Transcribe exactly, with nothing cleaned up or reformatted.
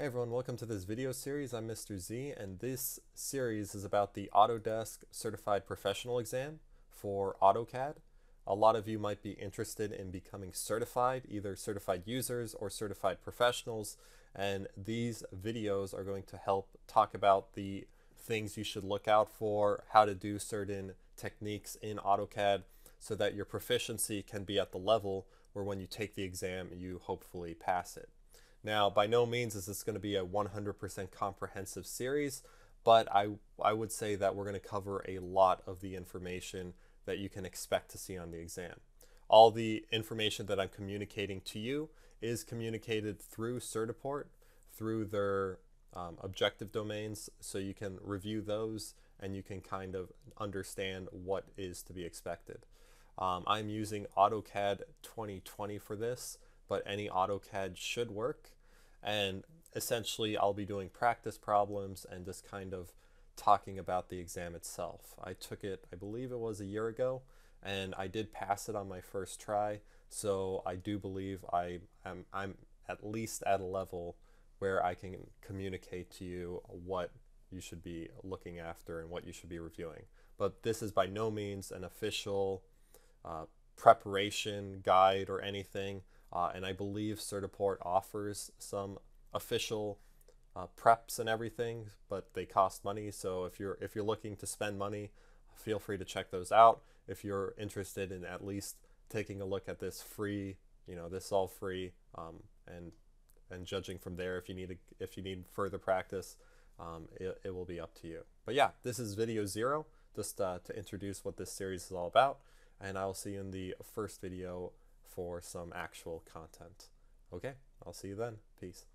Hey everyone, welcome to this video series. I'm Mister Z, and this series is about the Autodesk Certified Professional Exam for AutoCAD. A lot of you might be interested in becoming certified, either certified users or certified professionals, and these videos are going to help talk about the things you should look out for, how to do certain techniques in AutoCAD so that your proficiency can be at the level where when you take the exam, you hopefully pass it. Now, by no means is this going to be a one hundred percent comprehensive series, but I, I would say that we're going to cover a lot of the information that you can expect to see on the exam. All the information that I'm communicating to you is communicated through Certiport, through their um, objective domains, so you can review those and you can kind of understand what is to be expected. Um, I'm using AutoCAD twenty twenty for this, but any AutoCAD should work. And essentially I'll be doing practice problems and just kind of talking about the exam itself. I took it, I believe it was a year ago, and I did pass it on my first try. So I do believe I am, I'm at least at a level where I can communicate to you what you should be looking after and what you should be reviewing. But this is by no means an official uh, preparation guide or anything. Uh, and I believe Certiport offers some official uh, preps and everything, but they cost money. So if you're if you're looking to spend money, feel free to check those out. If you're interested in at least taking a look at this free, you know, this is all free, um, and and judging from there, if you need a, if you need further practice, um, it, it will be up to you. But yeah, this is video zero, just uh, to introduce what this series is all about, and I will see you in the first video for some actual content. Okay, I'll see you then. Peace.